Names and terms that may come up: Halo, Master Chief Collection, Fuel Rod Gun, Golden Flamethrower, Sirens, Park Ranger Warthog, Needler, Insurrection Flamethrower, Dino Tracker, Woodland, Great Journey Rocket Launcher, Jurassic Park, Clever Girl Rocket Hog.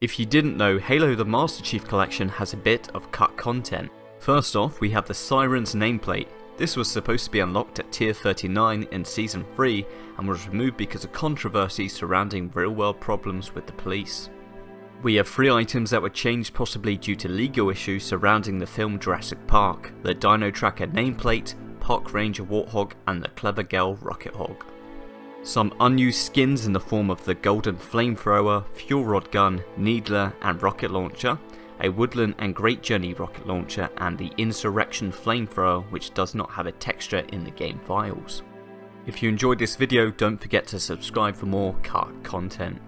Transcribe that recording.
If you didn't know, Halo the Master Chief Collection has a bit of cut content. First off, we have the Sirens nameplate. This was supposed to be unlocked at tier 39 in season 3 and was removed because of controversy surrounding real world problems with the police. We have 3 items that were changed possibly due to legal issues surrounding the film Jurassic Park: the Dino Tracker nameplate, Park Ranger Warthog and the Clever Girl Rocket Hog. Some unused skins in the form of the Golden Flamethrower, Fuel Rod Gun, Needler and Rocket Launcher, a Woodland and Great Journey Rocket Launcher and the Insurrection Flamethrower, which does not have a texture in the game files. If you enjoyed this video, don't forget to subscribe for more card content.